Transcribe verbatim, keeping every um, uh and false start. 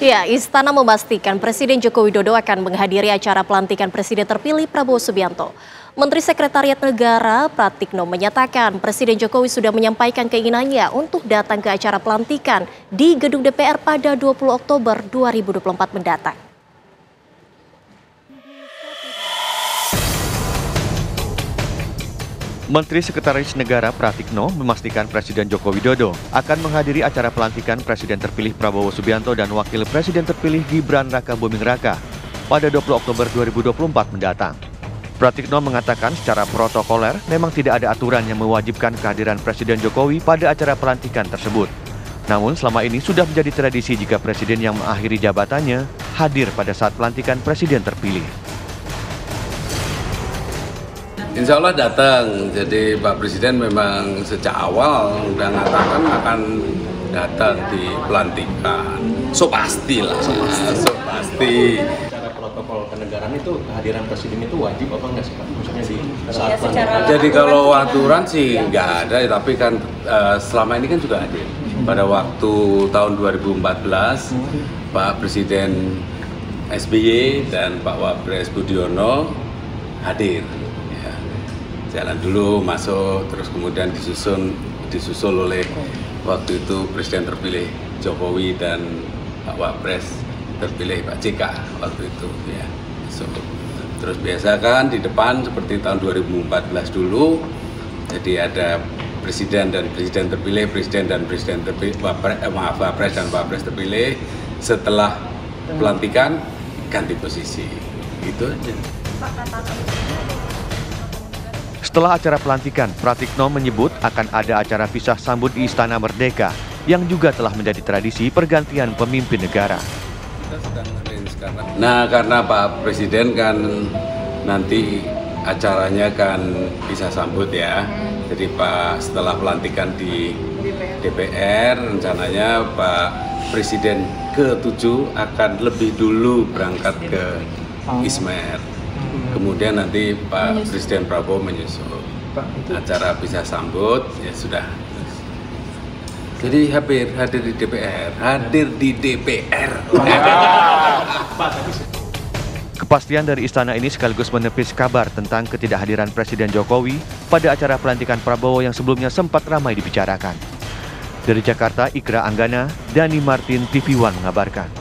Ya, Istana memastikan Presiden Joko Widodo akan menghadiri acara pelantikan Presiden terpilih Prabowo Subianto. Menteri Sekretariat Negara Pratikno menyatakan Presiden Jokowi sudah menyampaikan keinginannya untuk datang ke acara pelantikan di Gedung D P R pada dua puluh Oktober dua ribu dua puluh empat mendatang. Menteri Sekretaris Negara Pratikno memastikan Presiden Joko Widodo akan menghadiri acara pelantikan Presiden terpilih Prabowo Subianto dan Wakil Presiden terpilih Gibran Rakabuming Raka pada dua puluh Oktober dua ribu dua puluh empat mendatang. Pratikno mengatakan secara protokoler memang tidak ada aturan yang mewajibkan kehadiran Presiden Jokowi pada acara pelantikan tersebut. Namun selama ini sudah menjadi tradisi jika Presiden yang mengakhiri jabatannya hadir pada saat pelantikan Presiden terpilih. Insya Allah datang, jadi Pak Presiden memang sejak awal udah mengatakan akan datang di pelantikan. So pasti lah, so pasti. So, pasti. Secara protokol kenegaraan itu kehadiran Presiden itu wajib apa enggak sih Pak? Maksudnya di saat pelantikan. Jadi kalau aturan sih nggak ada, tapi kan uh, selama ini kan juga hadir. Pada waktu tahun dua ribu empat belas Pak Presiden S B Y dan Pak Wapres Budiono hadir. Jalan dulu masuk, terus kemudian disusun disusul oleh waktu itu Presiden terpilih Jokowi dan Pak Wapres terpilih Pak J K waktu itu ya. So, terus biasa kan di depan seperti tahun dua ribu empat belas dulu, jadi ada Presiden dan Presiden terpilih, Presiden dan Presiden terpilih, Wapres, eh, maaf Wapres dan Wapres terpilih. Setelah pelantikan ganti posisi, gitu aja. Setelah acara pelantikan, Pratikno menyebut akan ada acara pisah sambut di Istana Merdeka yang juga telah menjadi tradisi pergantian pemimpin negara. Nah, karena Pak Presiden kan nanti acaranya kan pisah sambut ya. Jadi Pak setelah pelantikan di D P R, rencananya Pak Presiden ke tujuh akan lebih dulu berangkat ke Ismer. Kemudian nanti Pak Presiden Prabowo menyusul acara pisah sambut, ya sudah. Jadi hadir, hadir di D P R, hadir di D P R. Kepastian dari istana ini sekaligus menepis kabar tentang ketidakhadiran Presiden Jokowi pada acara pelantikan Prabowo yang sebelumnya sempat ramai dibicarakan. Dari Jakarta, Ikra Anggana, Dhani Martin, T V One mengabarkan.